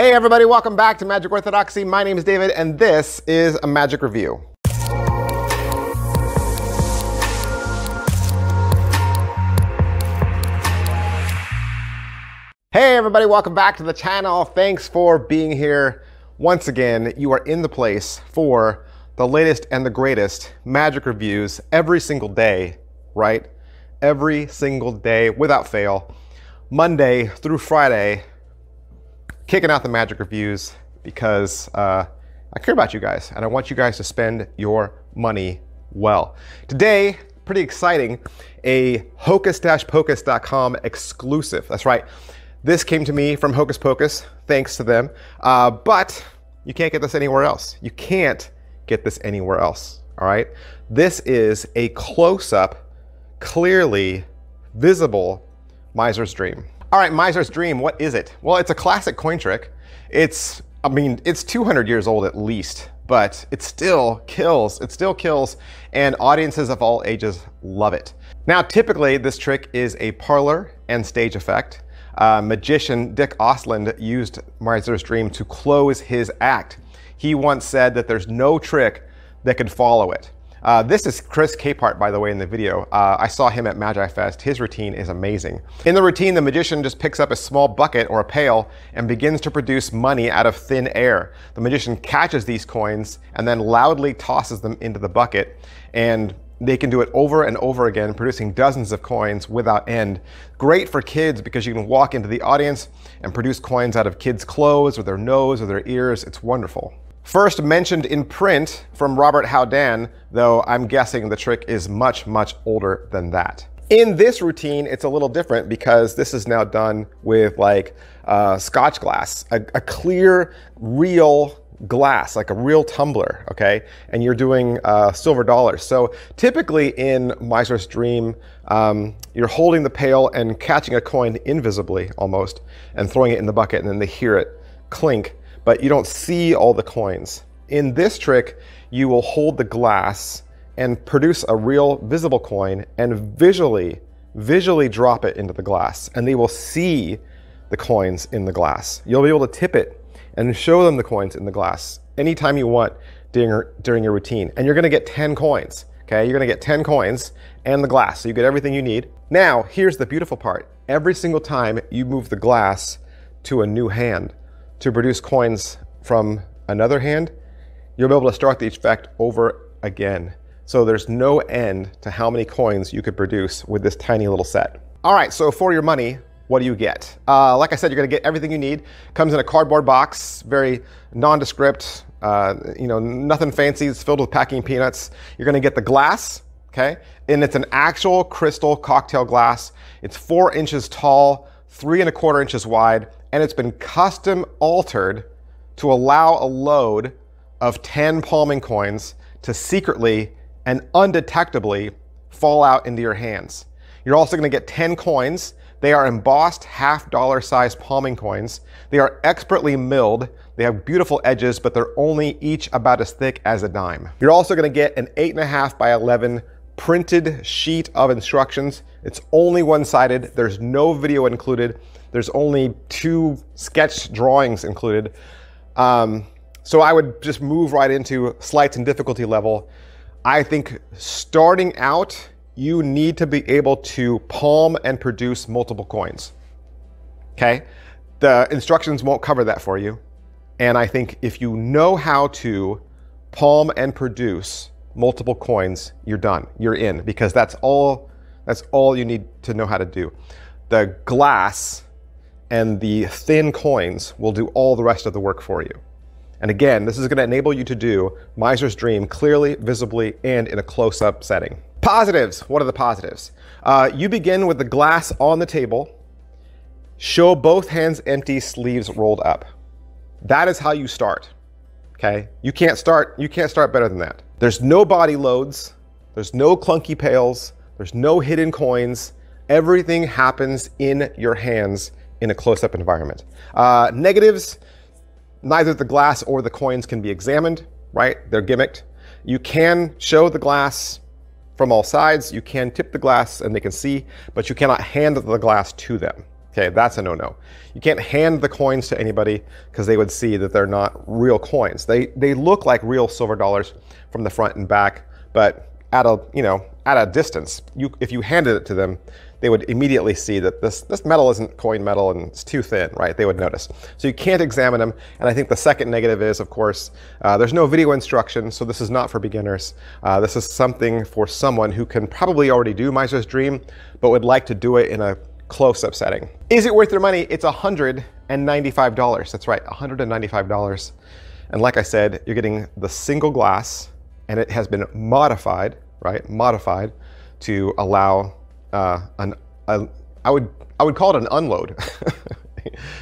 Hey everybody, welcome back to Magic Orthodoxy. My name is David and this is a Magic Review. Hey everybody, welcome back to the channel. Thanks for being here. Once again, you are in the place for the latest and the greatest Magic Reviews every single day, right? Every single day without fail, Monday through Friday, kicking out the Magic Reviews because I care about you guys and I want you guys to spend your money well. Today, pretty exciting, a hocus-pocus.com exclusive. That's right. This came to me from Hocus Pocus, thanks to them, but you can't get this anywhere else. You can't get this anywhere else, all right? This is a close-up, clearly visible Miser's Dream. All right, Miser's Dream, what is it? Well, it's a classic coin trick. It's 200 years old at least, but it still kills. It still kills, and audiences of all ages love it. Now, typically, this trick is a parlor and stage effect. Magician Dick Ostland used Miser's Dream to close his act. He once said that there's no trick that could follow it. This is Chris Capehart, by the way, in the video. I saw him at Magi Fest. His routine is amazing. In the routine, the magician just picks up a small bucket or a pail and begins to produce money out of thin air. The magician catches these coins and then loudly tosses them into the bucket, and they can do it over and over again, producing dozens of coins without end. Great for kids because you can walk into the audience and produce coins out of kids' clothes or their nose or their ears. It's wonderful. First mentioned in print from Robert Houdin, though I'm guessing the trick is much, much older than that. In this routine, it's a little different because this is now done with like Scotch glass, a clear, real glass, like a real tumbler, okay? And you're doing silver dollars. So typically in Miser's Dream, you're holding the pail and catching a coin invisibly almost and throwing it in the bucket, and then they hear it clink. But you don't see all the coins. In this trick, you will hold the glass and produce a real visible coin and visually drop it into the glass, and they will see the coins in the glass. You'll be able to tip it and show them the coins in the glass anytime you want during your routine. And you're gonna get 10 coins, okay? You're gonna get 10 coins and the glass, so you get everything you need. Now, here's the beautiful part. Every single time you move the glass to a new hand, to produce coins from another hand, you'll be able to start the effect over again. So there's no end to how many coins you could produce with this tiny little set. All right, so for your money, what do you get? Like I said, you're gonna get everything you need. Comes in a cardboard box, very nondescript, nothing fancy, it's filled with packing peanuts. You're gonna get the glass, okay? And it's an actual crystal cocktail glass. It's 4 inches tall, 3¼ inches wide, and it's been custom altered to allow a load of 10 palming coins to secretly and undetectably fall out into your hands. You're also gonna get 10 coins. They are embossed half-dollar-sized palming coins. They are expertly milled. They have beautiful edges, but they're only each about as thick as a dime. You're also gonna get an 8.5 by 11 printed sheet of instructions. It's only one-sided. There's no video included. There's only 2 sketch drawings included. So I would just move right into sleights and difficulty level. I think starting out, you need to be able to palm and produce multiple coins, okay? The instructions won't cover that for you. And I think if you know how to palm and produce multiple coins, you're done, you're in, because that's all you need to know how to do. The glass and the thin coins will do all the rest of the work for you. And again, this is gonna enable you to do Miser's Dream clearly, visibly, and in a close-up setting. Positives, what are the positives? You begin with the glass on the table, show both hands empty, sleeves rolled up. That is how you start, okay? You can't start better than that. There's no body loads, there's no clunky pails, there's no hidden coins. Everything happens in your hands in a close-up environment. Negatives, neither the glass or the coins can be examined, right? They're gimmicked. You can show the glass from all sides. You can tip the glass and they can see, but you cannot hand the glass to them. Okay, that's a no-no. You can't hand the coins to anybody because they would see that they're not real coins. They look like real silver dollars from the front and back, but at a, you know, at a distance, if you handed it to them, they would immediately see that this metal isn't coin metal and it's too thin, right? They would notice. So you can't examine them. And I think the second negative is, of course, there's no video instruction, so this is not for beginners. This is something for someone who can probably already do Miser's Dream, but would like to do it in a close-up setting. Is it worth your money? It's $195. That's right, $195. And like I said, you're getting the single glass, and it has been modified, right? Modified to allow I would call it an unload,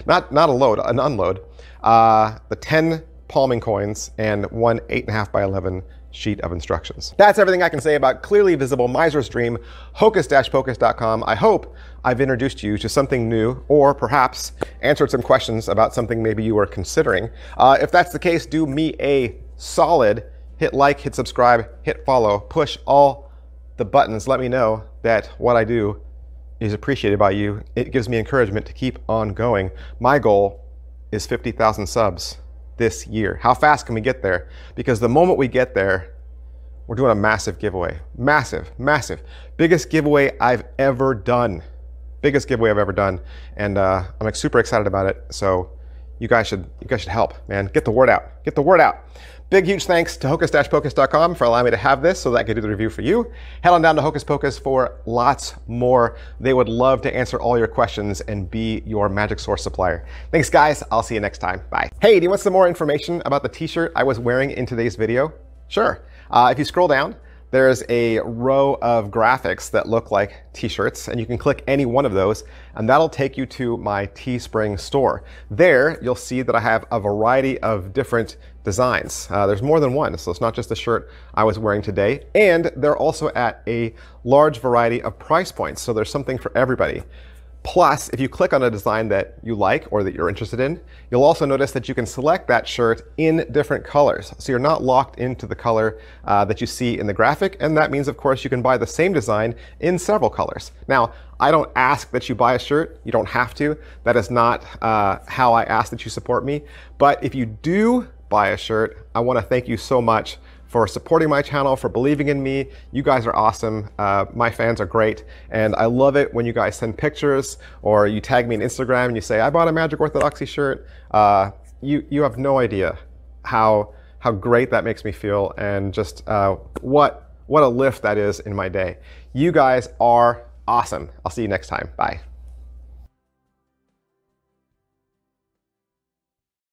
not a load, an unload. The 10 palming coins and one 8.5 by 11 sheet of instructions. That's everything I can say about clearly visible Miser's Dream, hocus-pocus.com. I hope I've introduced you to something new, or perhaps answered some questions about something maybe you were considering. If that's the case, do me a solid. Hit like, hit subscribe, hit follow, push all the buttons. Let me know that what I do is appreciated by you. It gives me encouragement to keep on going. My goal is 50,000 subs this year. How fast can we get there? Because the moment we get there, we're doing a massive giveaway. Massive, massive. Biggest giveaway I've ever done. Biggest giveaway I've ever done. And I'm like super excited about it. So you guys should help, man. Get the word out. Get the word out. Big, huge thanks to hocus-pocus.com for allowing me to have this so that I could do the review for you. Head on down to Hocus Pocus for lots more. They would love to answer all your questions and be your magic source supplier. Thanks, guys. I'll see you next time. Bye. Hey, do you want some more information about the t-shirt I was wearing in today's video? Sure. If you scroll down, there's a row of graphics that look like t-shirts, and you can click any one of those, and that'll take you to my Teespring store. There, you'll see that I have a variety of different designs. There's more than one, so it's not just the shirt I was wearing today. And they're also at a large variety of price points, so there's something for everybody. Plus, if you click on a design that you like or that you're interested in, you'll also notice that you can select that shirt in different colors. So you're not locked into the color that you see in the graphic. And that means, of course, you can buy the same design in several colors. Now, I don't ask that you buy a shirt. You don't have to. That is not how I ask that you support me. But if you do buy a shirt, I want to thank you so much for supporting my channel, for believing in me. You guys are awesome. My fans are great. And I love it when you guys send pictures or you tag me on Instagram and you say, I bought a Magic Orthodoxy shirt. You have no idea how great that makes me feel, and just what a lift that is in my day. You guys are awesome. I'll see you next time. Bye.